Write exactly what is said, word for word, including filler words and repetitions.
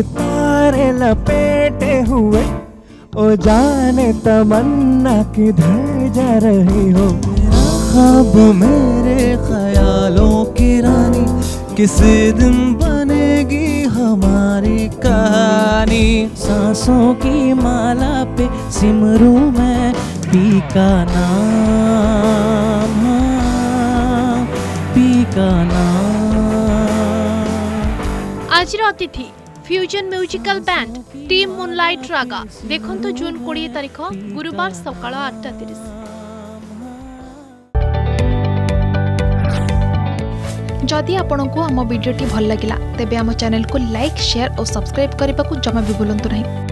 सितारे लपेटे हुए ओ जाने तमन्ना किधर जा रही हो। मेरा ख्वाब मेरे ख्यालों की रानी किसी दिन बनेगी हमारी कहानी। सांसों की माला पे सिमरू मैं पी का नाम, पी का नाम। आज अतिथि fusion musical band team Moonlight रागा देखंतु जून बीस तारिख गुरुवार सकाळ आठ तीस। जदि आपंक आम भिडियोटी भल लगा तेब आम चैनल को लाइक शेयर और सब्सक्राइब करने को जमा भी भूलु नहीं।